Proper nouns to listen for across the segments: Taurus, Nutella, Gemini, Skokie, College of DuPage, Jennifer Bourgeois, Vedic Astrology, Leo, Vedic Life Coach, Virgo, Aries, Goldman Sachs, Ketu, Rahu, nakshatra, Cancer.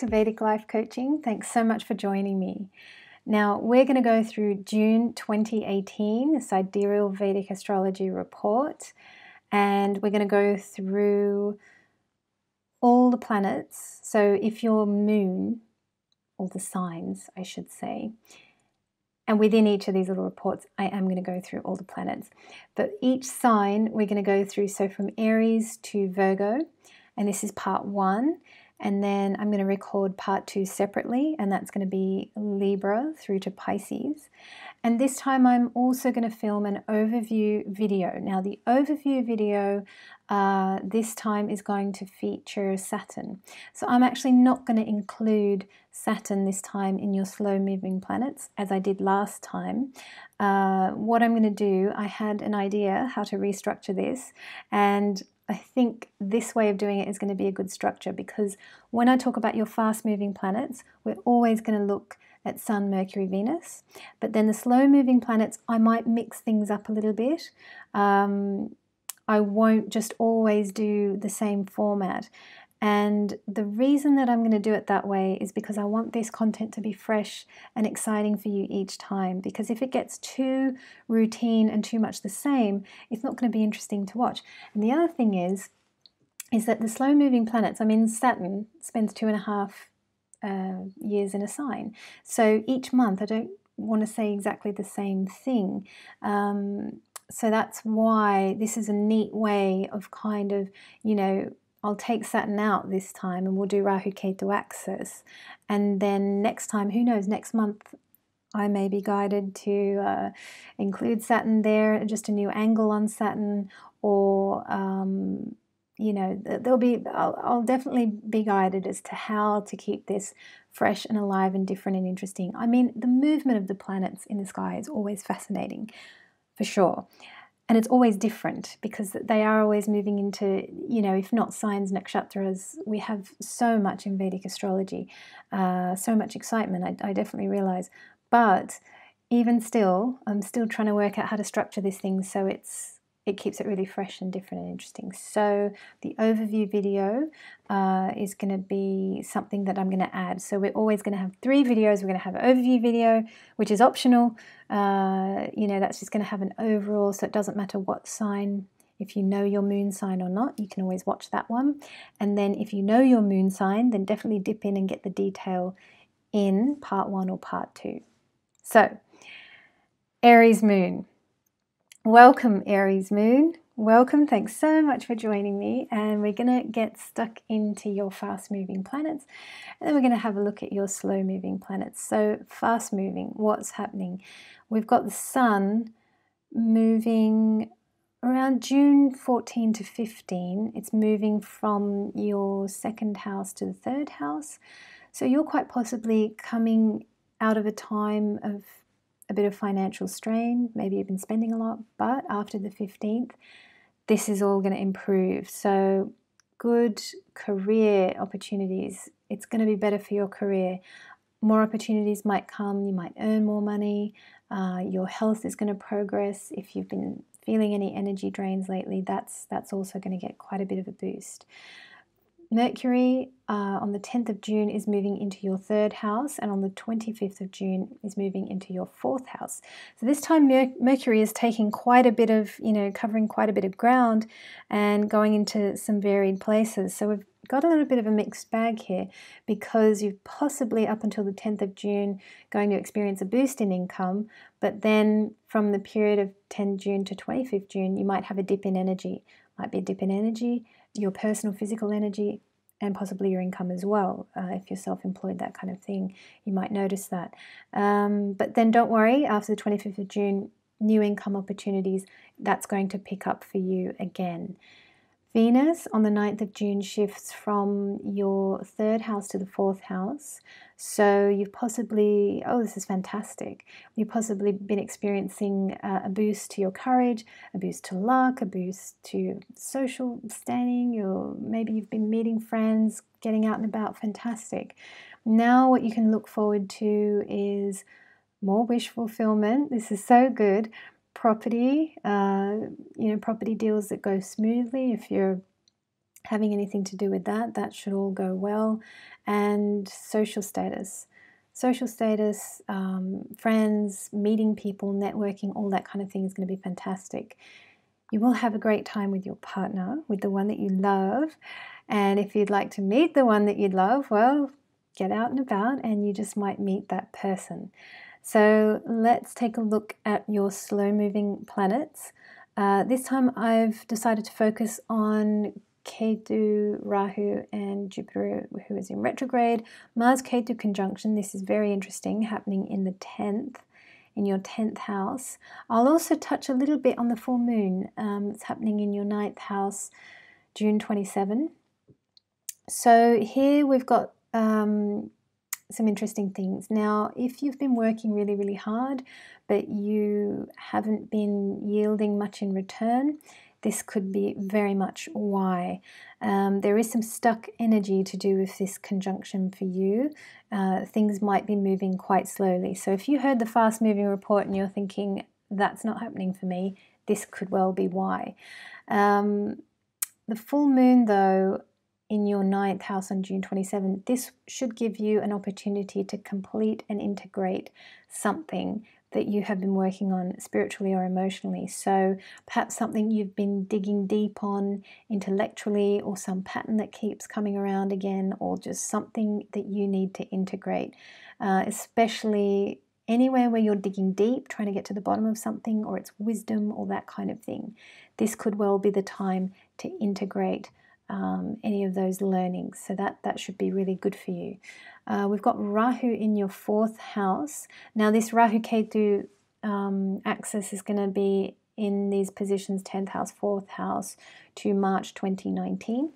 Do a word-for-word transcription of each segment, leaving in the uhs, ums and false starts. back to Vedic Life Coaching. Thanks so much for joining me. Now, we're going to go through June twenty eighteen, the Sidereal Vedic Astrology Report, and we're going to go through all the planets. So if your moon, all the signs, I should say, and within each of these little reports, I am going to go through all the planets. But each sign we're going to go through, so from Aries to Virgo, and this is part one. And then I'm going to record part two separately, and that's going to be Libra through to Pisces. And this time I'm also going to film an overview video. Now the overview video uh, this time is going to feature Saturn. So I'm actually not going to include Saturn this time in your slow moving planets as I did last time. Uh, what I'm going to do, I had an idea how to restructure this, and I think this way of doing it is going to be a good structure, because when I talk about your fast-moving planets, we're always going to look at Sun, Mercury, Venus. But then the slow-moving planets, I might mix things up a little bit. Um, I won't just always do the same format. And the reason that I'm going to do it that way is because I want this content to be fresh and exciting for you each time, because if it gets too routine and too much the same, it's not going to be interesting to watch. And the other thing is, is that the slow moving planets, I mean Saturn spends two and a half uh, years in a sign. So each month I don't want to say exactly the same thing. Um, so that's why this is a neat way of kind of, you know, I'll take Saturn out this time and we'll do Rahu, Ketu axis, and then next time, who knows, next month I may be guided to uh, include Saturn there, just a new angle on Saturn, or um, you know, there'll be, I'll, I'll definitely be guided as to how to keep this fresh and alive and different and interesting. I mean, the movement of the planets in the sky is always fascinating, for sure. And it's always different, because they are always moving into, you know, if not signs, nakshatras. We have so much in Vedic astrology, uh, so much excitement, I, I definitely realise. But even still, I'm still trying to work out how to structure this thing so it's it keeps it really fresh and different and interesting. So the overview video uh, is going to be something that I'm going to add. So we're always going to have three videos. We're going to have an overview video, which is optional. Uh, you know, that's just going to have an overall, so it doesn't matter what sign. If you know your moon sign or not, you can always watch that one. And then if you know your moon sign, then definitely dip in and get the detail in part one or part two. So Aries moon. Welcome Aries moon, welcome, thanks so much for joining me, and we're going to get stuck into your fast moving planets, and then we're going to have a look at your slow moving planets. So fast moving, what's happening? We've got the Sun moving around June fourteen to fifteen, it's moving from your second house to the third house, so you're quite possibly coming out of a time of a bit of financial strain, maybe you've been spending a lot, but after the fifteenth, this is all going to improve. So good career opportunities, it's going to be better for your career. More opportunities might come, you might earn more money, uh, your health is going to progress. If you've been feeling any energy drains lately, that's, that's also going to get quite a bit of a boost. Mercury uh, on the tenth of June is moving into your third house, and on the twenty-fifth of June is moving into your fourth house. So this time Mer Mercury is taking quite a bit of, you know, covering quite a bit of ground and going into some varied places. So we've got a little bit of a mixed bag here, because you've possibly up until the tenth of June going to experience a boost in income, but then from the period of tenth June to twenty-fifth June you might have a dip in energy. Might be a dip in energy, your personal physical energy, and possibly your income as well. Uh, if you're self-employed, that kind of thing, you might notice that. Um, but then don't worry, after the twenty-fifth of June, new income opportunities, that's going to pick up for you again. Venus on the ninth of June shifts from your third house to the fourth house. So you've possibly, oh, this is fantastic. You've possibly been experiencing uh, a boost to your courage, a boost to luck, a boost to social standing, or maybe you've been meeting friends, getting out and about, fantastic. Now what you can look forward to is more wish fulfillment. This is so good. Property, uh, you know, property deals that go smoothly. If you're having anything to do with that, that should all go well. And social status. Social status, um, friends, meeting people, networking, all that kind of thing is going to be fantastic. You will have a great time with your partner, with the one that you love. And if you'd like to meet the one that you love, well, get out and about and you just might meet that person. So let's take a look at your slow-moving planets. Uh, this time I've decided to focus on Ketu, Rahu and Jupiter, who is in retrograde. Mars-Ketu conjunction, this is very interesting, happening in the tenth, in your tenth house. I'll also touch a little bit on the full moon. Um, it's happening in your ninth house, June twenty-seventh. So here we've got um, some interesting things. Now, if you've been working really, really hard, but you haven't been yielding much in return, this could be very much why. Um, there is some stuck energy to do with this conjunction for you. Uh, things might be moving quite slowly. So if you heard the fast moving report and you're thinking, that's not happening for me, this could well be why. Um, the full moon though, in your ninth house on June twenty-seventh, this should give you an opportunity to complete and integrate something that you have been working on spiritually or emotionally. So perhaps something you've been digging deep on intellectually, or some pattern that keeps coming around again, or just something that you need to integrate, uh, especially anywhere where you're digging deep, trying to get to the bottom of something, or it's wisdom or that kind of thing. This could well be the time to integrate Um, any of those learnings, so that that should be really good for you. Uh, we've got Rahu in your fourth house. Now this Rahu Ketu um, axis is going to be in these positions, tenth house, fourth house to March twenty nineteen,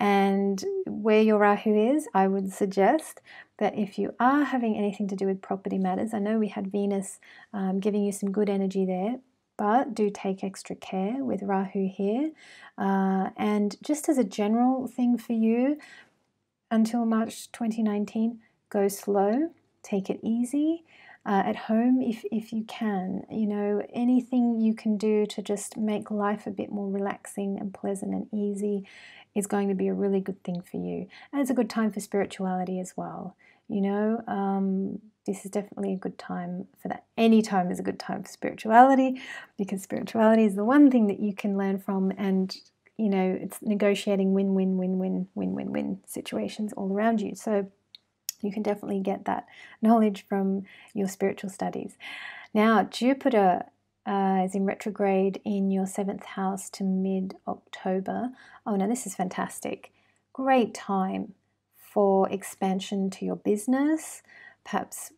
and where your Rahu is, I would suggest that if you are having anything to do with property matters, I know we had Venus um, giving you some good energy there, but do take extra care with Rahu here. Uh, and just as a general thing for you, until March twenty nineteen, go slow, take it easy uh, at home if, if you can. You know, anything you can do to just make life a bit more relaxing and pleasant and easy is going to be a really good thing for you. And it's a good time for spirituality as well. You know, um, this is definitely a good time for that. Any time is a good time for spirituality, because spirituality is the one thing that you can learn from, and, you know, it's negotiating win-win-win-win-win-win-win situations all around you. So you can definitely get that knowledge from your spiritual studies. Now, Jupiter Uh, is in retrograde in your seventh house to mid-October. Oh, now this is fantastic. Great time for expansion to your business, perhaps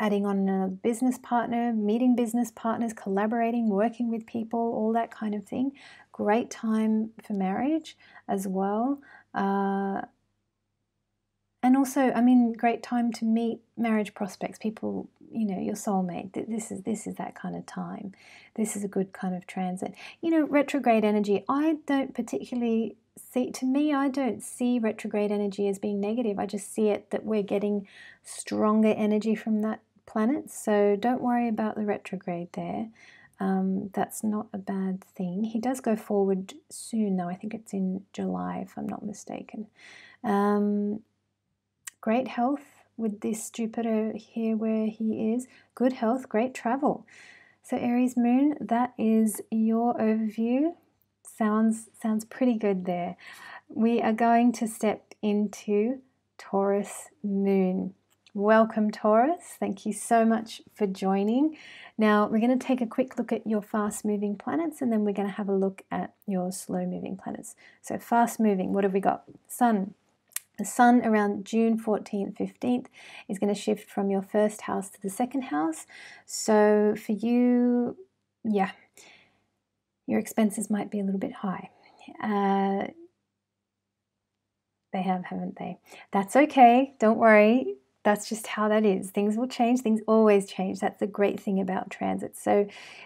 adding on another business partner, meeting business partners, collaborating, working with people, all that kind of thing. Great time for marriage as well. Uh, And also, I mean, great time to meet marriage prospects, people, you know, your soulmate. This is, this is that kind of time. This is a good kind of transit. You know, retrograde energy, I don't particularly see, to me, I don't see retrograde energy as being negative. I just see it that we're getting stronger energy from that planet. So don't worry about the retrograde there. Um, that's not a bad thing. He does go forward soon, though. I think it's in July, if I'm not mistaken. Um... Great health with this Jupiter here where he is. Good health, great travel. So Aries Moon, that is your overview. Sounds, sounds pretty good there. We are going to step into Taurus Moon. Welcome, Taurus. Thank you so much for joining. Now we're going to take a quick look at your fast-moving planets, and then we're going to have a look at your slow-moving planets. So fast-moving, what have we got? Sun. The sun around June fourteenth, fifteenth is going to shift from your first house to the second house. So for you, yeah, your expenses might be a little bit high. Uh, they have, haven't they? That's okay. Don't worry. That's just how that is. Things will change. Things always change. That's the great thing about transit. So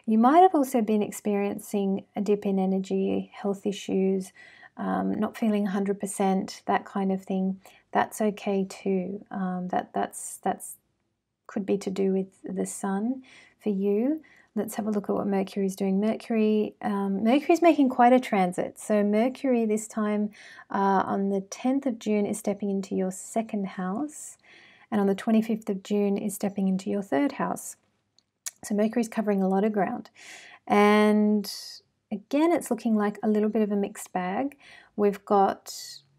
you might have also been experiencing a dip in energy, health issues, Um, not feeling one hundred percent, that kind of thing. That's okay too. Um, that that's that's could be to do with the sun for you. Let's have a look at what Mercury is doing. Mercury, um, Mercury is making quite a transit. So Mercury this time uh, on the tenth of June is stepping into your second house, and on the twenty-fifth of June is stepping into your third house. So Mercury is covering a lot of ground. And again, it's looking like a little bit of a mixed bag. We've got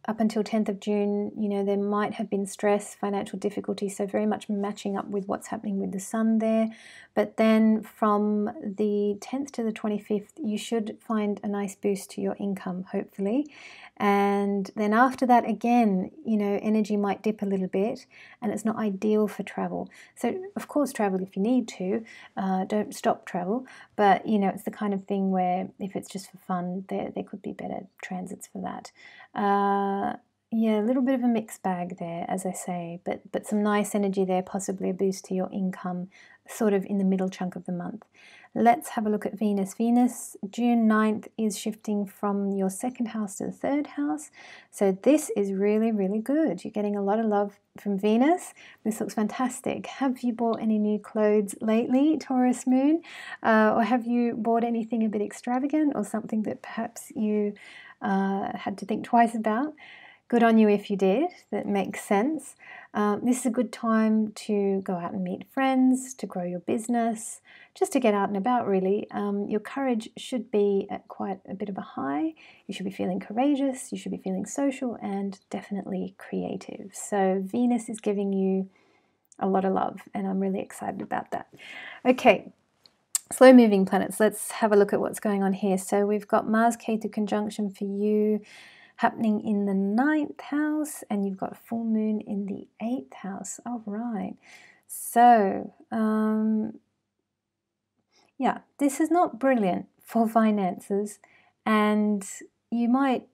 up until tenth of June, you know, there might have been stress, financial difficulty, so very much matching up with what's happening with the sun there. But then from the tenth to the twenty-fifth, you should find a nice boost to your income, hopefully. And then after that, again, you know, energy might dip a little bit, and it's not ideal for travel. So, of course, travel if you need to. Uh, don't stop travel. But, you know, it's the kind of thing where if it's just for fun, there, there could be better transits for that. Uh, Uh, yeah, a little bit of a mixed bag there, as I say, but, but some nice energy there, possibly a boost to your income, sort of in the middle chunk of the month. Let's have a look at Venus. Venus, June ninth, is shifting from your second house to the third house. So this is really, really good. You're getting a lot of love from Venus. This looks fantastic. Have you bought any new clothes lately, Taurus Moon? Uh, or have you bought anything a bit extravagant, or something that perhaps you... Uh, had to think twice about? Good on you if you did. That makes sense. Um, this is a good time to go out and meet friends, to grow your business, just to get out and about, really. Um, your courage should be at quite a bit of a high. You should be feeling courageous, you should be feeling social, and definitely creative. So Venus is giving you a lot of love, and I'm really excited about that. Okay. Slow-moving planets, let's have a look at what's going on here. So we've got Mars-Ketu conjunction for you happening in the ninth house, and you've got full moon in the eighth house. All right. So, um, yeah, this is not brilliant for finances, and you might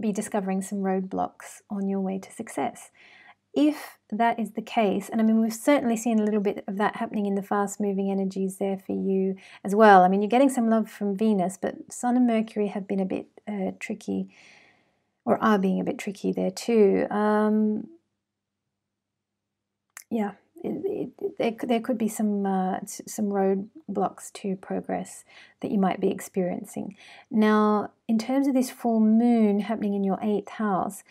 be discovering some roadblocks on your way to success. If that is the case, and I mean, we've certainly seen a little bit of that happening in the fast-moving energies there for you as well. I mean, you're getting some love from Venus, but Sun and Mercury have been a bit uh, tricky, or are being a bit tricky there too. Um, yeah, it, it, there, there could be some, uh, some roadblocks to progress that you might be experiencing. Now, in terms of this full moon happening in your eighth house,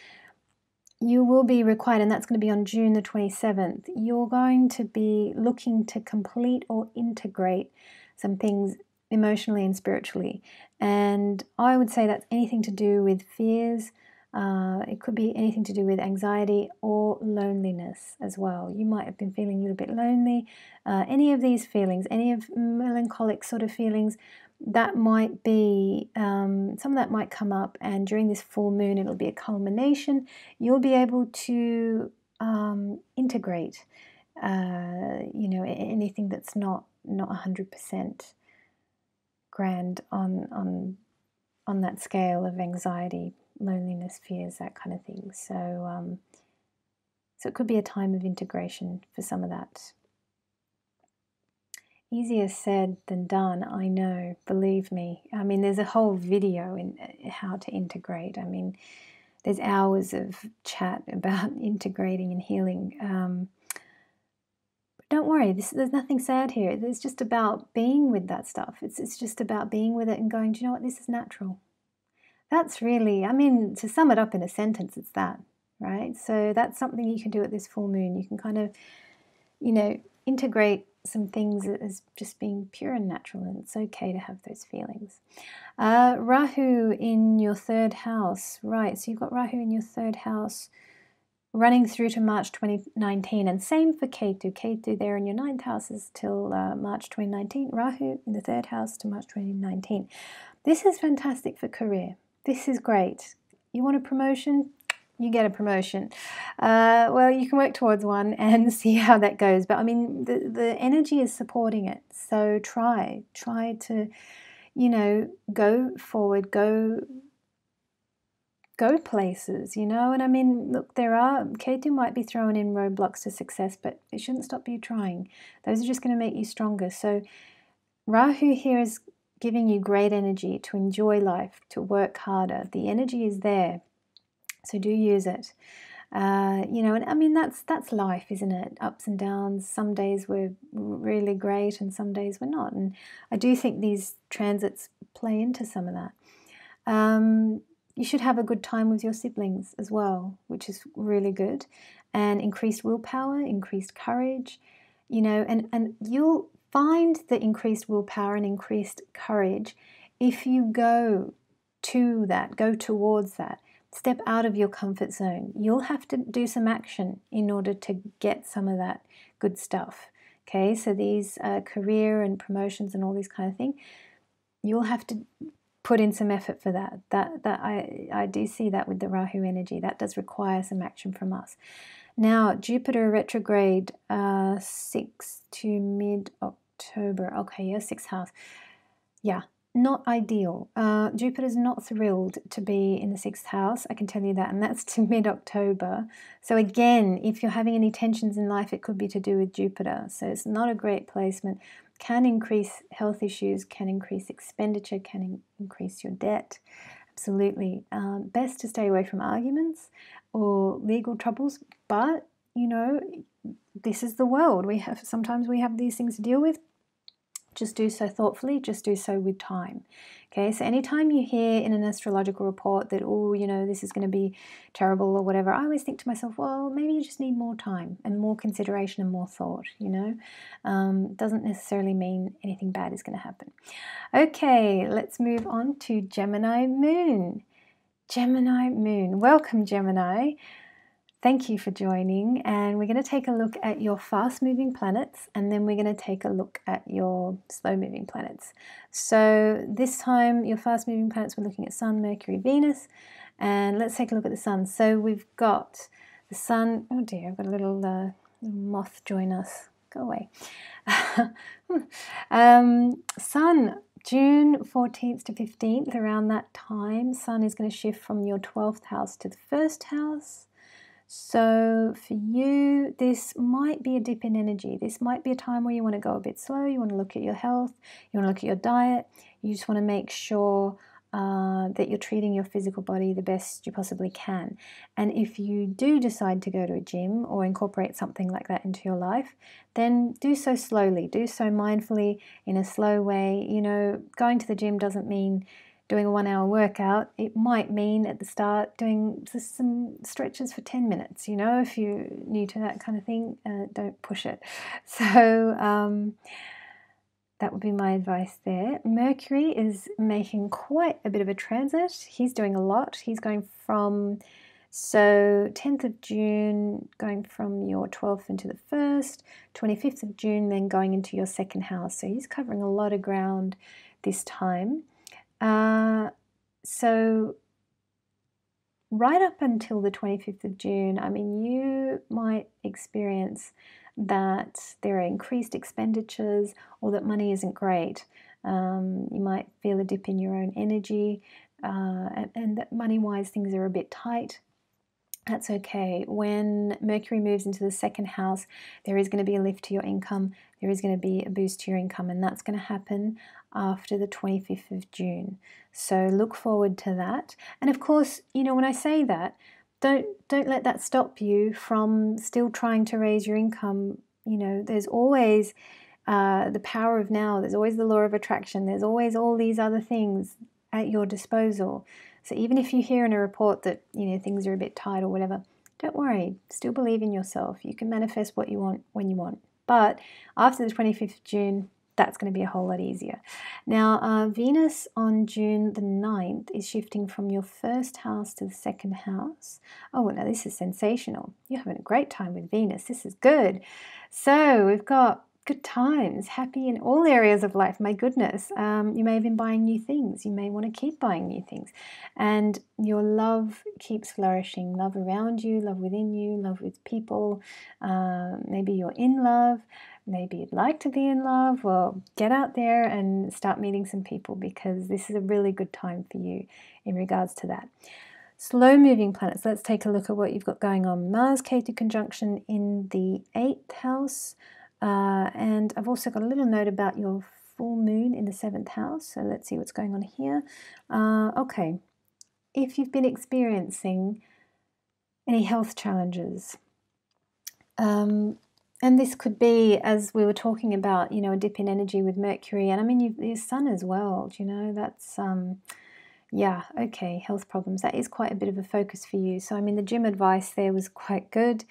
you will be required, and that's going to be on June the twenty-seventh, you're going to be looking to complete or integrate some things emotionally and spiritually. And I would say that's anything to do with fears. Uh, it could be anything to do with anxiety or loneliness as well. You might have been feeling a little bit lonely. Uh, any of these feelings, any of melancholic sort of feelings, that might be, um, some of that might come up, and during this full moon it'll be a culmination. You'll be able to um, integrate, uh, you know, anything that's not not one hundred percent grand on, on, on that scale of anxiety, loneliness, fears, that kind of thing. So, um, so it could be a time of integration for some of that. Easier said than done, I know, believe me. I mean, there's a whole video in how to integrate. I mean, there's hours of chat about integrating and healing. Um, but don't worry, this, there's nothing sad here. It's just about being with that stuff. It's, it's just about being with it and going, do you know what, this is natural. That's really, I mean, to sum it up in a sentence, it's that, right? So that's something you can do at this full moon. You can kind of, you know, integrate some things as just being pure and natural, and it's okay to have those feelings. Uh, Rahu in your third house, right, so you've got Rahu in your third house running through to March twenty nineteen, and same for Ketu. Ketu there in your ninth house is till uh, March twenty nineteen, Rahu in the third house to March twenty nineteen. This is fantastic for career. This is great. You want a promotion? You get a promotion. Uh, well, you can work towards one and see how that goes. But I mean, the, the energy is supporting it. So try, try to, you know, go forward, go, go places, you know. And I mean, look, there are, Ketu might be throwing in roadblocks to success, but it shouldn't stop you trying. Those are just going to make you stronger. So Rahu here is giving you great energy to enjoy life, to work harder. The energy is there. So do use it. Uh, you know, and I mean, that's that's life, isn't it? Ups and downs. Some days we're really great and some days we're not. And I do think these transits play into some of that. Um, you should have a good time with your siblings as well, which is really good. And increased willpower, increased courage, you know, and, and you'll find the increased willpower and increased courage if you go to that, go towards that. Step out of your comfort zone. You'll have to do some action in order to get some of that good stuff. Okay, so these uh, career and promotions and all this kind of thing, you'll have to put in some effort for that. That that I, I do see that with the Rahu energy. That does require some action from us. Now, Jupiter retrograde, uh, six to mid-October. Okay, yeah, sixth house. Yeah. Not ideal. Uh, Jupiter's not thrilled to be in the sixth house, I can tell you that, and that's to mid-October. So again, if you're having any tensions in life, it could be to do with Jupiter. So it's not a great placement. Can increase health issues, can increase expenditure, can in increase your debt. Absolutely. Um, best to stay away from arguments or legal troubles, but, you know, this is the world. We have sometimes we have these things to deal with. Just do so thoughtfully, just do so with time. Okay, so anytime you hear in an astrological report that, oh, you know, this is going to be terrible or whatever, I always think to myself, well, maybe you just need more time and more consideration and more thought, you know. Um, doesn't necessarily mean anything bad is going to happen. Okay, let's move on to Gemini Moon. Gemini Moon. Welcome, Gemini. Thank you for joining, and we're going to take a look at your fast-moving planets, and then we're going to take a look at your slow-moving planets. So this time, your fast-moving planets, we're looking at Sun, Mercury, Venus, and let's take a look at the Sun. So we've got the Sun, oh dear, I've got a little uh, moth join us, go away. um, Sun, June fourteenth to fifteenth, around that time, Sun is going to shift from your twelfth house to the first house. So for you, this might be a dip in energy. This might be a time where you want to go a bit slow. You want to look at your health. You want to look at your diet. You just want to make sure uh, that you're treating your physical body the best you possibly can. And if you do decide to go to a gym or incorporate something like that into your life, then do so slowly. Do so mindfully in a slow way. You know, going to the gym doesn't mean doing a one-hour workout. It might mean at the start doing just some stretches for ten minutes, you know, if you're new to that kind of thing, uh, don't push it. So um, that would be my advice there. Mercury is making quite a bit of a transit. He's doing a lot. He's going from, so tenth of June, going from your twelfth into the first, twenty-fifth of June, then going into your second house. So he's covering a lot of ground this time. Uh, so right up until the twenty-fifth of June, I mean, you might experience that there are increased expenditures or that money isn't great. Um, you might feel a dip in your own energy, uh, and, and that money-wise things are a bit tight. That's okay. When Mercury moves into the second house, there is going to be a lift to your income. There is going to be a boost to your income, and that's going to happen after the twenty-fifth of June. So look forward to that. And of course, you know, when I say that, don't don't let that stop you from still trying to raise your income. You know, there's always uh, the power of now. There's always the law of attraction. There's always all these other things at your disposal. So even if you hear in a report that, you know, things are a bit tight or whatever, don't worry. Still believe in yourself. You can manifest what you want when you want. But after the twenty-fifth of June, that's going to be a whole lot easier. Now, uh, Venus on June the ninth is shifting from your first house to the second house. Oh, well, now this is sensational. You're having a great time with Venus. This is good. So we've got good times, happy in all areas of life. My goodness. Um, you may have been buying new things. You may want to keep buying new things. And your love keeps flourishing. Love around you, love within you, love with people. Uh, maybe you're in love. Maybe you'd like to be in love. Well, get out there and start meeting some people, because this is a really good time for you in regards to that. Slow-moving planets. Let's take a look at what you've got going on. Mars, Ketu conjunction in the eighth house. Uh, and I've also got a little note about your full moon in the seventh house. So let's see what's going on here. Uh, okay. If you've been experiencing any health challenges. Um, and this could be, as we were talking about, you know, a dip in energy with Mercury, and I mean you, your sun as well, do you know, that's, um, yeah, okay, health problems. That is quite a bit of a focus for you. So I mean the gym advice there was quite good,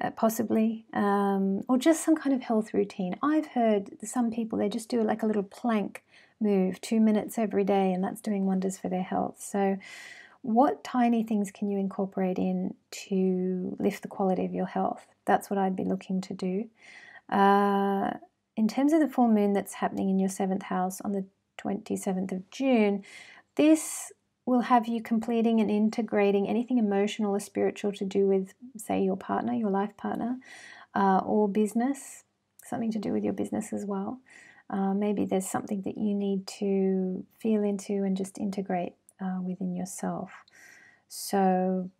uh, possibly, um, or just some kind of health routine. I've heard some people, they just do like a little plank move, two minutes every day, and that's doing wonders for their health. So what tiny things can you incorporate in to lift the quality of your health? That's what I'd be looking to do. Uh, in terms of the full moon that's happening in your seventh house on the twenty-seventh of June, this will have you completing and integrating anything emotional or spiritual to do with, say, your partner, your life partner, uh, or business, something to do with your business as well. Uh, maybe there's something that you need to feel into and just integrate Uh, within yourself. So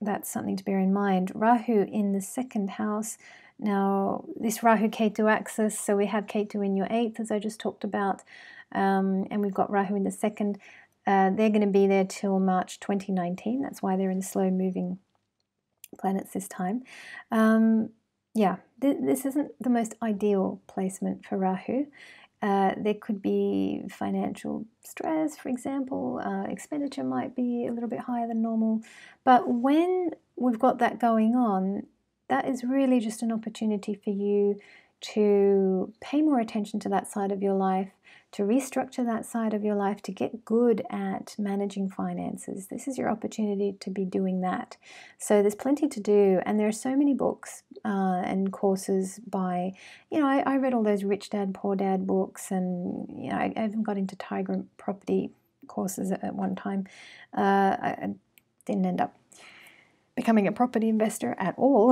that's something to bear in mind. Rahu in the second house. Now this Rahu Ketu axis, so we have Ketu in your eighth, as I just talked about, um, and we've got Rahu in the second. Uh, they're going to be there till March twenty nineteen. That's why they're in slow moving planets this time. Um, yeah, th this isn't the most ideal placement for Rahu. Uh, there could be financial stress, for example. Uh, expenditure might be a little bit higher than normal. But when we've got that going on, that is really just an opportunity for you to pay more attention to that side of your life, to restructure that side of your life, to get good at managing finances. This is your opportunity to be doing that. So there's plenty to do, and there are so many books uh, and courses by, you know, I, I read all those Rich Dad, Poor Dad books, and you know, I, I even got into Tiger Property courses at, at one time. Uh, I, I didn't end up becoming a property investor at all,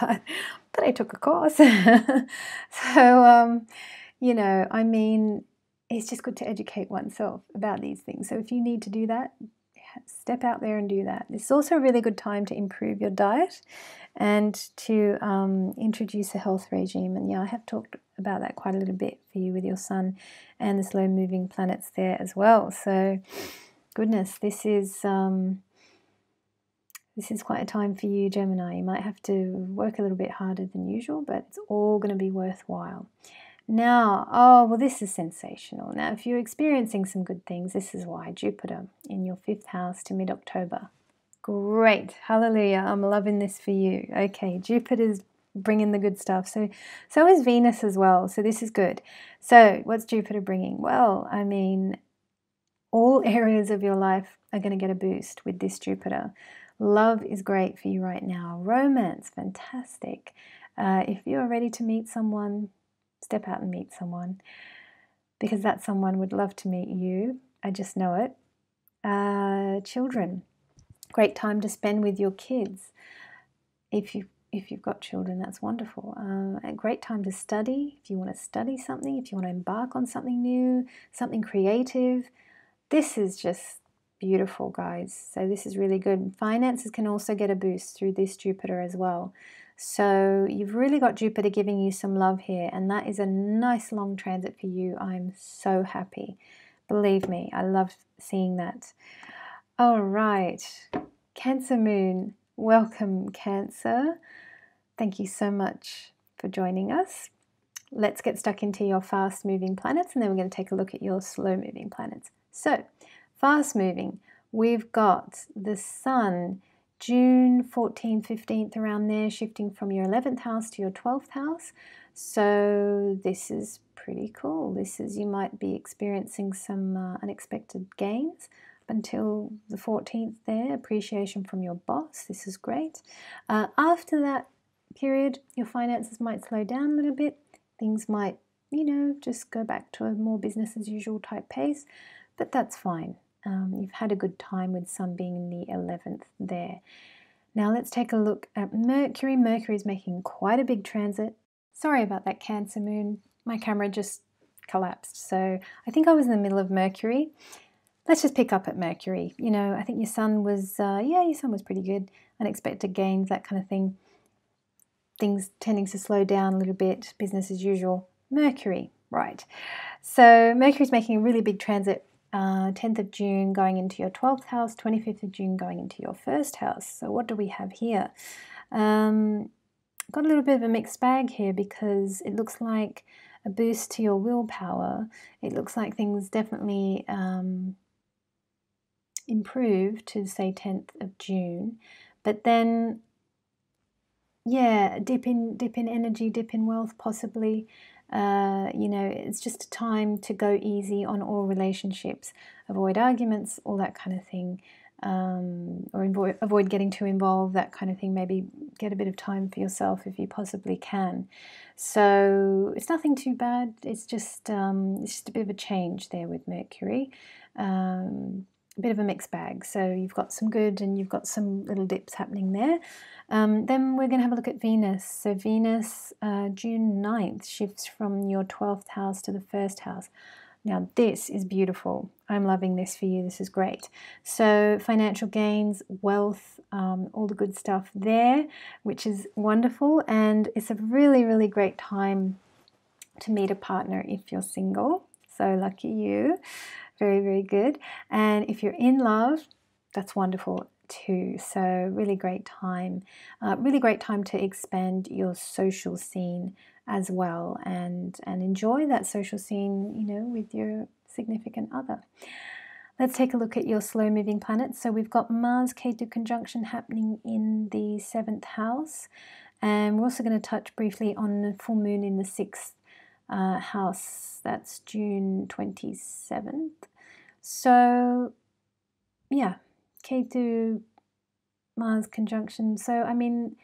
but, but I took a course. So, um, you know, I mean, it's just good to educate oneself about these things. So if you need to do that, step out there and do that. It's also a really good time to improve your diet and to um, introduce a health regime. And yeah, I have talked about that quite a little bit for you with your sun and the slow-moving planets there as well. So, goodness, this is... Um, This is quite a time for you, Gemini. You might have to work a little bit harder than usual, but it's all going to be worthwhile. Now, oh, well, this is sensational. Now, if you're experiencing some good things, this is why. Jupiter in your fifth house to mid-October. Great. Hallelujah. I'm loving this for you. Okay, Jupiter's bringing the good stuff. So, so is Venus as well. So this is good. So what's Jupiter bringing? Well, I mean, all areas of your life are going to get a boost with this Jupiter. Love is great for you right now. Romance, fantastic. Uh, if you are ready to meet someone, step out and meet someone, because that someone would love to meet you. I just know it. Uh, children, great time to spend with your kids. If you if you've got children, that's wonderful. Uh, a great time to study. If you want to study something, if you want to embark on something new, something creative, this is just beautiful, guys. So this is really good. Finances can also get a boost through this Jupiter as well. So you've really got Jupiter giving you some love here, and that is a nice long transit for you. I'm so happy. Believe me, I love seeing that. All right, Cancer Moon. Welcome, Cancer. Thank you so much for joining us. Let's get stuck into your fast-moving planets, and then we're going to take a look at your slow-moving planets. So, fast moving, we've got the Sun, June fourteenth, fifteenth, around there, shifting from your eleventh house to your twelfth house. So this is pretty cool. This is, you might be experiencing some uh, unexpected gains until the fourteenth there, appreciation from your boss. This is great. Uh, after that period, your finances might slow down a little bit. Things might, you know, just go back to a more business as usual type pace, but that's fine. Um, you've had a good time with Sun being in the eleventh there. Now let's take a look at Mercury. Mercury is making quite a big transit. Sorry about that, Cancer Moon. My camera just collapsed. So I think I was in the middle of Mercury. Let's just pick up at Mercury. You know, I think your Sun was, uh, yeah, your Sun was pretty good. Unexpected gains, that kind of thing. Things tending to slow down a little bit, business as usual. Mercury, right. So Mercury's making a really big transit uh, tenth of June going into your twelfth house, twenty-fifth of June going into your first house. So what do we have here? Um, got a little bit of a mixed bag here, because it looks like a boost to your willpower. It looks like things definitely um, improve to, say, tenth of June. But then, yeah, dip in, dip in energy, dip in wealth possibly. Uh, you know, it's just a time to go easy on all relationships, avoid arguments, all that kind of thing, um, or avoid, avoid getting too involved, that kind of thing. Maybe get a bit of time for yourself if you possibly can. So it's nothing too bad. It's just um, it's just a bit of a change there with Mercury, um, a bit of a mixed bag. So you've got some good and you've got some little dips happening there. Um, then we're going to have a look at Venus. So Venus, uh, June ninth, shifts from your twelfth house to the first house. Now this is beautiful. I'm loving this for you. This is great. So financial gains, wealth, um, all the good stuff there, which is wonderful. And it's a really, really great time to meet a partner if you're single. So lucky you. Very, very good. And if you're in love, that's wonderful too. So really great time, uh, really great time to expand your social scene as well, and and enjoy that social scene, you know, with your significant other. Let's take a look at your slow moving planets. So we've got Mars Ketu conjunction happening in the seventh house, and we're also going to touch briefly on the full moon in the sixth uh, house. That's June twenty-seventh. So yeah, Ketu Mars conjunction. So I mean,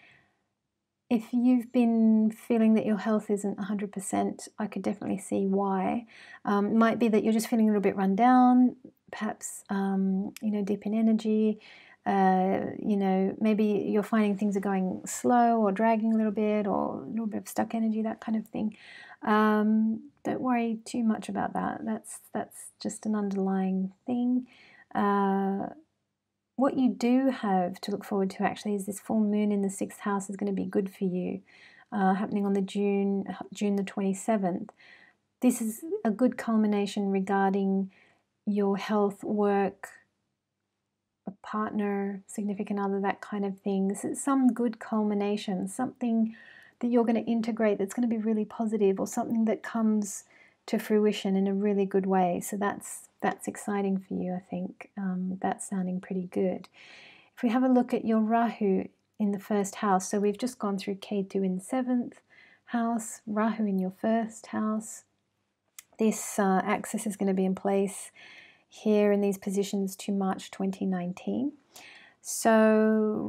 if you've been feeling that your health isn't one hundred percent, I could definitely see why. Um, it might be that you're just feeling a little bit run down, perhaps, um, you know, dip in energy. Uh, you know, maybe you're finding things are going slow or dragging a little bit, or a little bit of stuck energy, that kind of thing. Um, don't worry too much about that. That's, that's just an underlying thing. Uh, What you do have to look forward to actually is this full moon in the sixth house is going to be good for you, uh, happening on the June, June the twenty-seventh. This is a good culmination regarding your health, work, a partner, significant other, that kind of thing. This is some good culmination, something that you're going to integrate that's going to be really positive, or something that comes to fruition in a really good way. So that's that's exciting for you, I think. Um, that's sounding pretty good. If we have a look at your Rahu in the first house, so we've just gone through Ketu in seventh house, Rahu in your first house. This uh, axis is going to be in place here in these positions to March twenty nineteen. So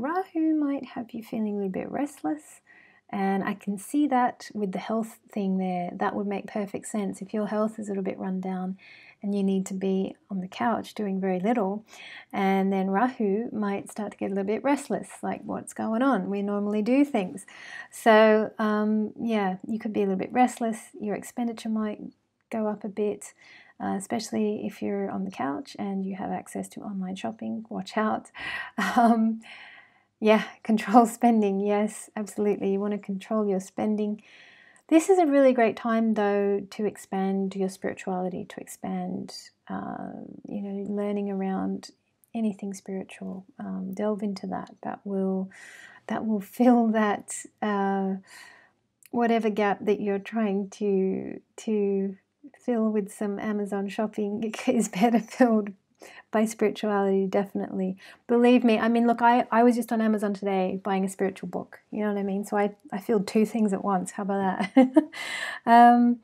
Rahu might have you feeling a little bit restless. And I can see that with the health thing there. That would make perfect sense. If your health is a little bit run down and you need to be on the couch doing very little, and then Rahu might start to get a little bit restless, like, what's going on? We normally do things. So um, yeah, you could be a little bit restless. Your expenditure might go up a bit, uh, especially if you're on the couch and you have access to online shopping. Watch out. Um, Yeah, control spending. Yes, absolutely. You want to control your spending. This is a really great time, though, to expand your spirituality, to expand, uh, you know, learning around anything spiritual. Um, delve into that. That will, that will fill that uh, whatever gap that you're trying to to fill with some Amazon shopping is better filled by spirituality, definitely. Believe me, I mean, look, I, I was just on Amazon today buying a spiritual book, you know what I mean? So I, I feel two things at once, how about that? um,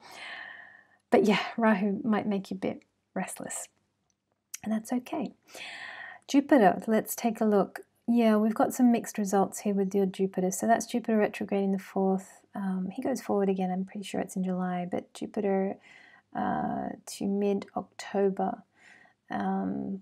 but yeah, Rahu might make you a bit restless, and that's okay. Jupiter, let's take a look. Yeah, we've got some mixed results here with your Jupiter. So that's Jupiter retrograde in the fourth. Um, he goes forward again, I'm pretty sure it's in July, but Jupiter uh, to mid-October. Um,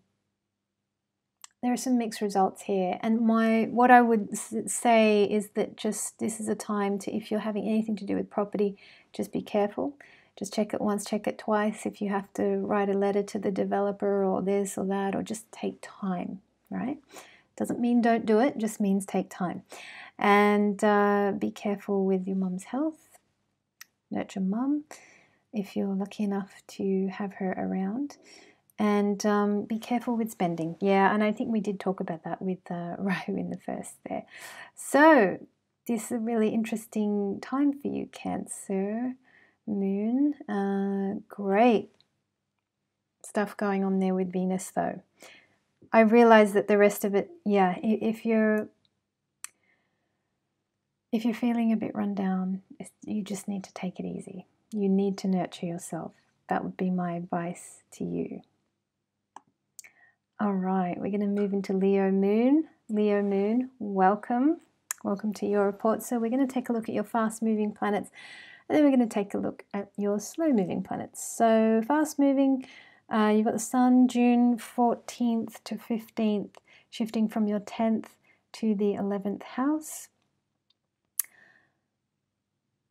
there are some mixed results here, and my what I would say is that just this is a time to, if you're having anything to do with property, just be careful. Just check it once, check it twice. If you have to write a letter to the developer or this or that, or just take time, right? Doesn't mean don't do it, just means take time. And uh, be careful with your mum's health. Nurture mum if you're lucky enough to have her around. And um, be careful with spending. Yeah, and I think we did talk about that with uh, Rahu in the first there. So this is a really interesting time for you, Cancer Moon. Uh, great stuff going on there with Venus, though. I realize that the rest of it, yeah, if you're if you're feeling a bit run down, you just need to take it easy. You need to nurture yourself. That would be my advice to you. All right, we're going to move into Leo Moon. Leo Moon, welcome. Welcome to your report. So we're going to take a look at your fast-moving planets, and then we're going to take a look at your slow-moving planets. So fast-moving, uh, you've got the Sun, June fourteenth to fifteenth, shifting from your tenth to the eleventh house.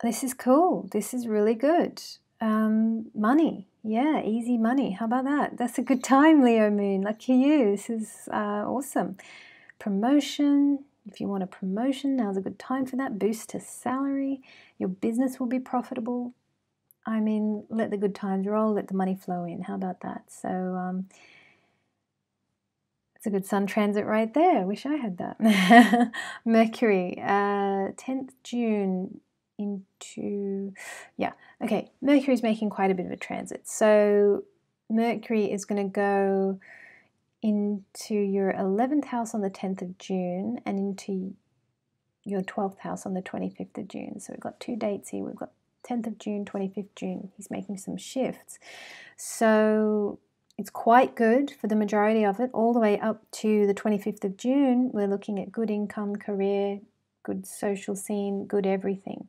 This is cool. This is really good. Um, money. Yeah, easy money. How about that? That's a good time, Leo Moon. Lucky you. This is uh, awesome. Promotion. If you want a promotion, now's a good time for that. Boost to salary. Your business will be profitable. I mean, let the good times roll. Let the money flow in. How about that? So um, it's a good sun transit right there. Wish I had that. Mercury, uh, tenth June. Into, yeah, okay, Mercury's making quite a bit of a transit. So Mercury is going to go into your eleventh house on the tenth of June and into your twelfth house on the twenty-fifth of June. So we've got two dates here. We've got tenth of June, twenty-fifth June. He's making some shifts. So it's quite good for the majority of it, all the way up to the twenty-fifth of June. We're looking at good income, career, good social scene, good everything.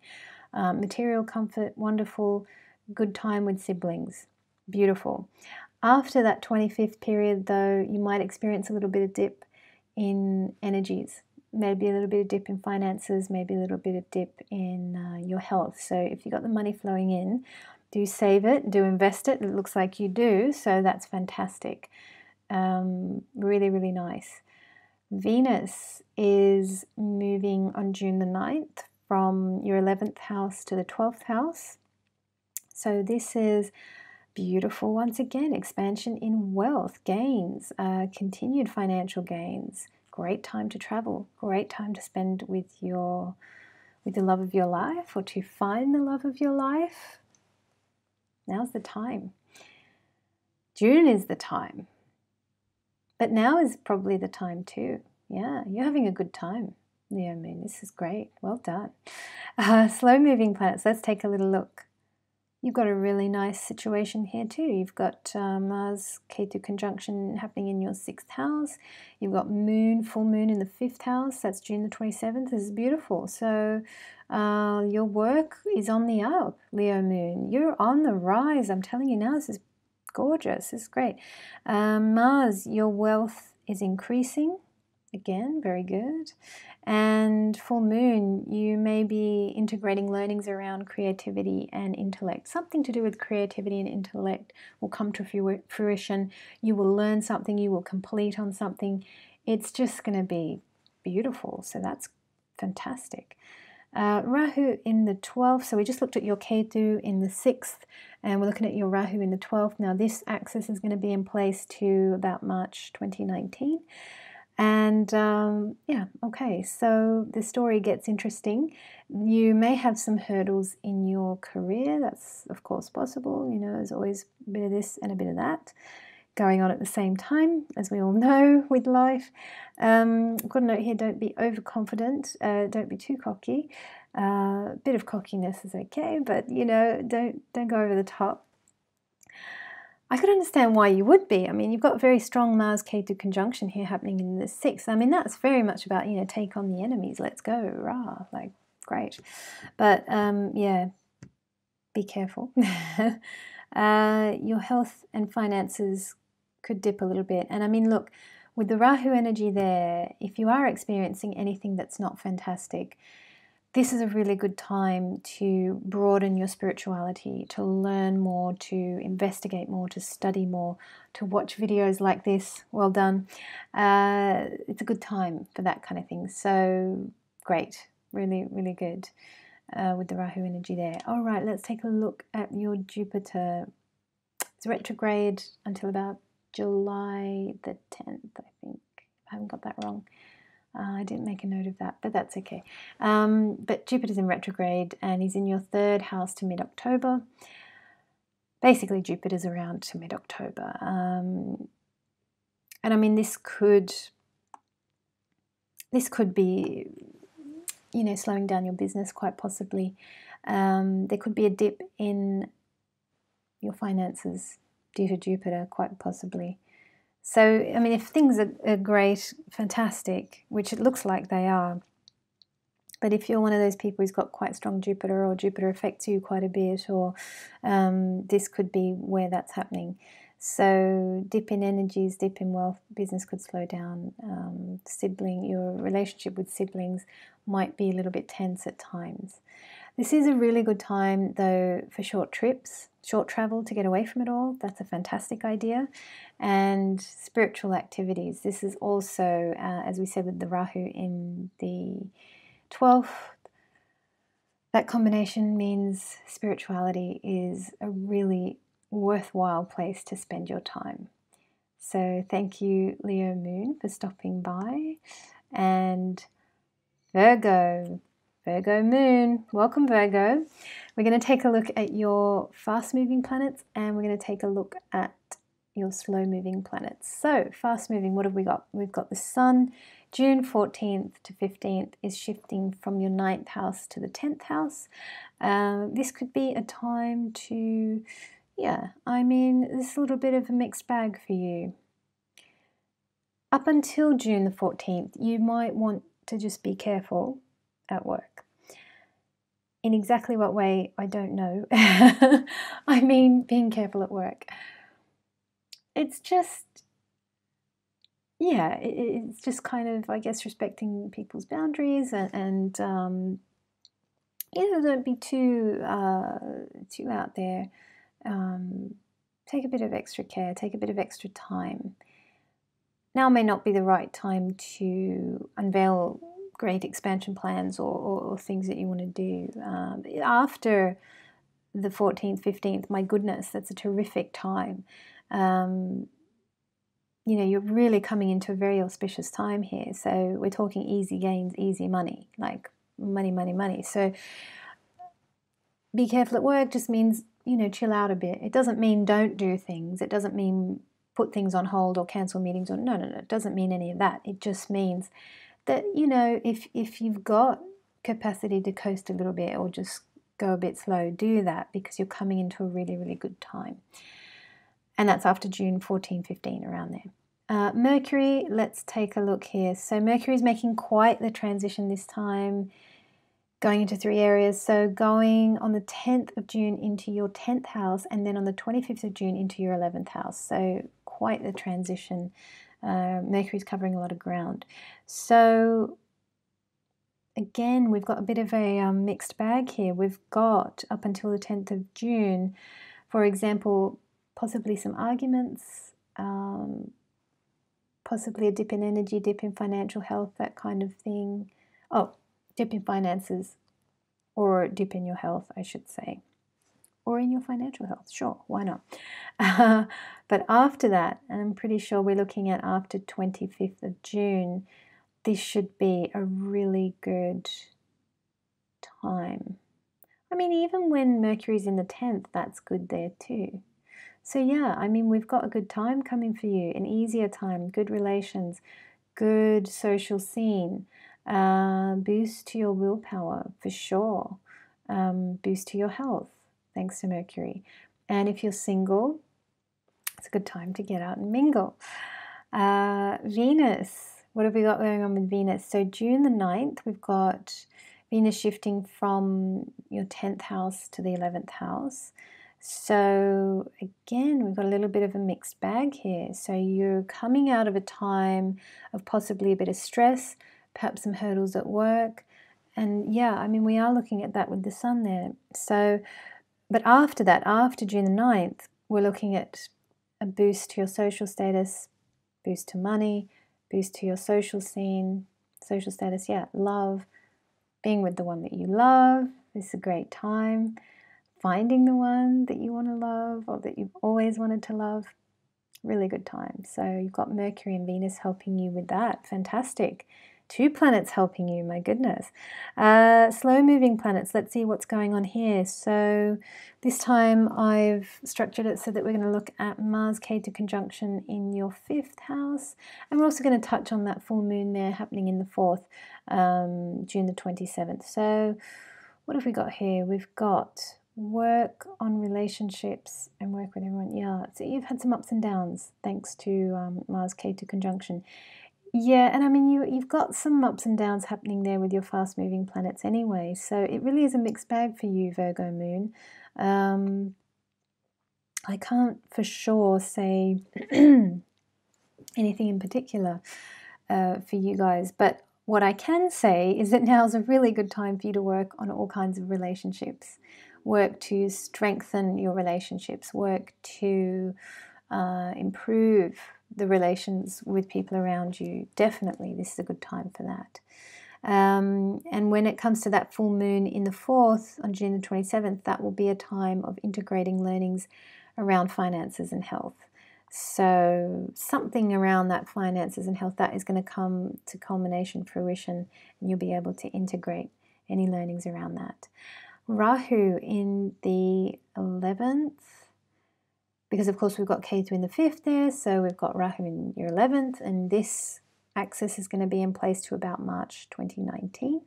Um, material comfort, wonderful, good time with siblings, beautiful. After that twenty-fifth period, though, you might experience a little bit of dip in energies, maybe a little bit of dip in finances, maybe a little bit of dip in uh, your health. So if you've got the money flowing in, do save it, do invest it. It looks like you do, so that's fantastic. Um, really, really nice. Venus is moving on June the ninth from your eleventh house to the twelfth house. So this is beautiful once again. Expansion in wealth, gains, uh, continued financial gains. Great time to travel. Great time to spend with your, with the love of your life, or to find the love of your life. Now's the time. June is the time. But now is probably the time too. Yeah, you're having a good time, Leo Moon. This is great. Well done. Uh, slow-moving planets. Let's take a little look. You've got a really nice situation here too. You've got uh, Mars Ketu conjunction happening in your sixth house. You've got Moon, full Moon in the fifth house. That's June the twenty-seventh. This is beautiful. So uh, your work is on the up, Leo Moon. You're on the rise. I'm telling you now, this is gorgeous. It's great. Um, Mars, your wealth is increasing. Again, very good. And full moon, you may be integrating learnings around creativity and intellect. Something to do with creativity and intellect will come to fruition. You will learn something. You will complete on something. It's just going to be beautiful. So that's fantastic. Uh, Rahu in the twelfth, so we just looked at your Ketu in the sixth, and we're looking at your Rahu in the twelfth. Now this axis is going to be in place to about March twenty nineteen, and um, yeah, okay, so the story gets interesting. You may have some hurdles in your career. That's of course possible, you know, there's always a bit of this and a bit of that going on at the same time, as we all know with life. Um, I've got a note here, don't be overconfident, uh, don't be too cocky. Uh, a bit of cockiness is okay, but you know, don't, don't go over the top. I could understand why you would be. I mean, you've got very strong Mars-Ketu conjunction here happening in the sixth. I mean, that's very much about, you know, take on the enemies, let's go, rah, like, great. But um, yeah, be careful. uh, your health and finances could dip a little bit. And I mean, look, with the Rahu energy there, if you are experiencing anything that's not fantastic, this is a really good time to broaden your spirituality, to learn more, to investigate more, to study more, to watch videos like this. Well done. Uh, it's a good time for that kind of thing. So great, really, really good uh, with the Rahu energy there. All right, let's take a look at your Jupiter. It's retrograde until about July the tenth, I think. I haven't got that wrong. Uh, I didn't make a note of that, but that's okay. Um, but Jupiter's in retrograde and he's in your third house to mid-October. Basically, Jupiter's around to mid-October. Um, and I mean, this could, this could be, you know, slowing down your business quite possibly. Um, there could be a dip in your finances due to Jupiter quite possibly. So, I mean, if things are, are great, fantastic, which it looks like they are, but if you're one of those people who's got quite strong Jupiter, or Jupiter affects you quite a bit, or um, this could be where that's happening. So dip in energies, dip in wealth, business could slow down, um, sibling, your relationship with siblings might be a little bit tense at times. This is a really good time though for short trips, short travel to get away from it all. That's a fantastic idea. And spiritual activities. This is also, uh, as we said with the Rahu in the twelfth, that combination means spirituality is a really worthwhile place to spend your time. So thank you, Leo Moon, for stopping by. And Virgo, Virgo Moon, welcome Virgo. We're going to take a look at your fast-moving planets and we're going to take a look at your slow-moving planets. So fast-moving, what have we got? We've got the Sun, June fourteenth to fifteenth is shifting from your ninth house to the tenth house. Um, this could be a time to... Yeah, I mean, this is a little bit of a mixed bag for you. Up until June the fourteenth, you might want to just be careful at work. In exactly what way, I don't know. I mean, being careful at work. It's just, yeah, it's just kind of, I guess, respecting people's boundaries and, and um, you know, don't be too, uh, too out there. Um, take a bit of extra care, take a bit of extra time. Now may not be the right time to unveil great expansion plans or, or, or things that you want to do. Um, after the fourteenth, fifteenth, my goodness, that's a terrific time. Um, you know, you're really coming into a very auspicious time here. So we're talking easy gains, easy money, like money, money, money. So be careful at work just means, you know, chill out a bit. It doesn't mean don't do things. It doesn't mean put things on hold or cancel meetings or no, no, no. It doesn't mean any of that. It just means that, you know, if, if you've got capacity to coast a little bit or just go a bit slow, do that because you're coming into a really, really good time. And that's after June fourteen, fifteen, around there. Uh, Mercury, let's take a look here. So Mercury is making quite the transition this time, going into three areas. So going on the tenth of June into your tenth house and then on the twenty-fifth of June into your eleventh house. So quite the transition. Uh, Mercury's covering a lot of ground. So again, we've got a bit of a um, mixed bag here. We've got up until the tenth of June, for example, possibly some arguments, um, possibly a dip in energy, dip in financial health, that kind of thing. Oh, dip in finances or dip in your health, I should say, or in your financial health. Sure, why not? Uh, but after that, and I'm pretty sure we're looking at after twenty-fifth of June, this should be a really good time. I mean, even when Mercury's in the tenth, that's good there too. So yeah, I mean, we've got a good time coming for you, an easier time, good relations, good social scene. Uh, boost to your willpower for sure, um, boost to your health thanks to Mercury. And if you're single, it's a good time to get out and mingle. uh, Venus, what have we got going on with Venus? So June the ninth, we've got Venus shifting from your tenth house to the eleventh house. So again, we've got a little bit of a mixed bag here. So you're coming out of a time of possibly a bit of stress, perhaps some hurdles at work. And yeah, I mean, we are looking at that with the Sun there. So, but after that, after June the ninth, we're looking at a boost to your social status, boost to money, boost to your social scene, social status, yeah, love, being with the one that you love. This is a great time. Finding the one that you want to love or that you've always wanted to love. really good time. So you've got Mercury and Venus helping you with that. Fantastic. Two planets helping you, my goodness. Uh, slow-moving planets, let's see what's going on here. So this time I've structured it so that we're going to look at Mars Ketu conjunction in your fifth house. And we're also going to touch on that full moon there happening in the fourth, um, June the twenty-seventh. So what have we got here? We've got work on relationships and work with everyone. Yeah, so you've had some ups and downs thanks to um, Mars Ketu conjunction. Yeah, and I mean, you, you've got some ups and downs happening there with your fast-moving planets anyway, so it really is a mixed bag for you, Virgo Moon. Um, I can't for sure say anything in particular uh, for you guys, but what I can say is that now's a really good time for you to work on all kinds of relationships, work to strengthen your relationships, work to uh, improve the relations with people around you. Definitely this is a good time for that. Um, and when it comes to that full moon in the fourth on June the twenty-seventh, that will be a time of integrating learnings around finances and health. So something around that finances and health, that is going to come to culmination, fruition, and you'll be able to integrate any learnings around that. Rahu in the eleventh, because of course we've got Ketu in the fifth there, so we've got Rahu in your eleventh, and this axis is going to be in place to about March twenty nineteen.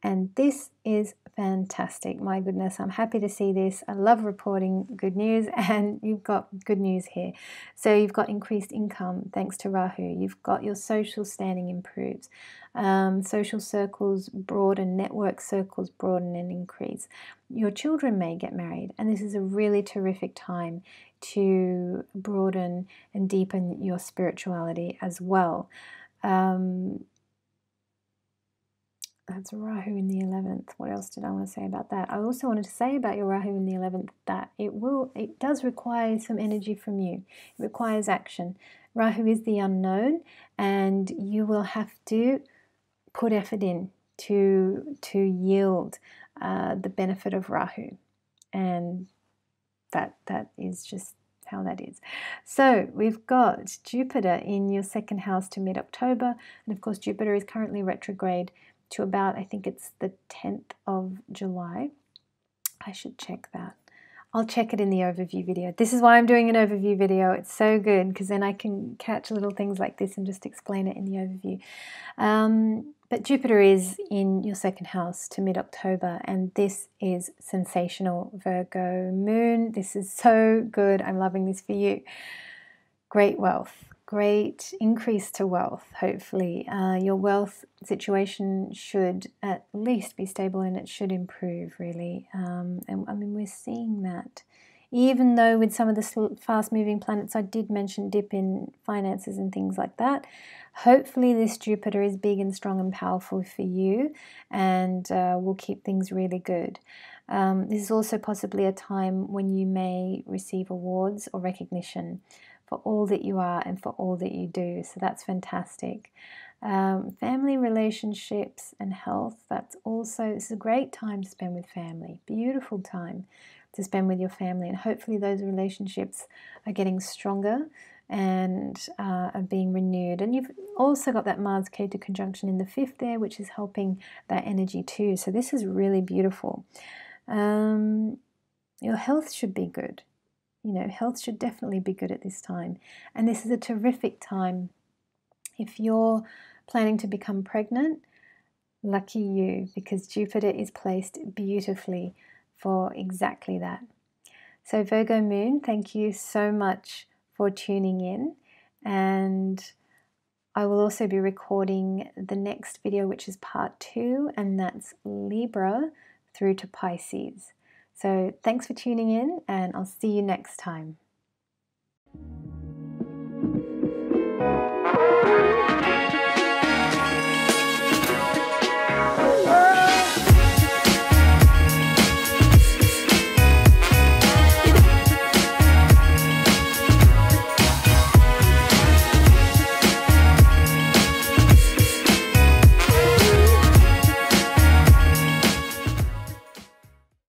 And this is fantastic. My goodness, I'm happy to see this. I love reporting good news, and you've got good news here. So you've got increased income thanks to Rahu. You've got your social standing improves. Um, social circles broaden, network circles broaden and increase. Your children may get married, and this is a really terrific time to broaden and deepen your spirituality as well. Um, That's Rahu in the eleventh. What else did I want to say about that? I also wanted to say about your Rahu in the eleventh that it will, it does require some energy from you. It requires action. Rahu is the unknown, and you will have to put effort in to to yield uh, the benefit of Rahu, and that that is just how that is. So we've got Jupiter in your second house to mid-October, and of course Jupiter is currently retrograde to about, I think it's the tenth of July. I should check that. I'll check it in the overview video. This is why I'm doing an overview video. It's so good because then I can catch little things like this and just explain it in the overview. Um, but Jupiter is in your second house to mid-October, and this is sensational, Virgo Moon. This is so good. I'm loving this for you. Great wealth. Great increase to wealth, hopefully. Uh, your wealth situation should at least be stable, and it should improve, really. Um, and I mean, we're seeing that. Even though with some of the fast-moving planets, I did mention dip in finances and things like that. Hopefully this Jupiter is big and strong and powerful for you, and uh, will keep things really good. Um, this is also possibly a time when you may receive awards or recognition for all that you are and for all that you do. So that's fantastic. Um, family relationships and health, that's also, this is a great time to spend with family, beautiful time to spend with your family. And hopefully those relationships are getting stronger and uh, are being renewed. And you've also got that Mars Ketu conjunction in the fifth there, which is helping that energy too. So this is really beautiful. Um, your health should be good. You know, health should definitely be good at this time. And this is a terrific time. If you're planning to become pregnant, lucky you, because Jupiter is placed beautifully for exactly that. So Virgo Moon, thank you so much for tuning in. And I will also be recording the next video, which is part two, and that's Libra through to Pisces. So thanks for tuning in, and I'll see you next time.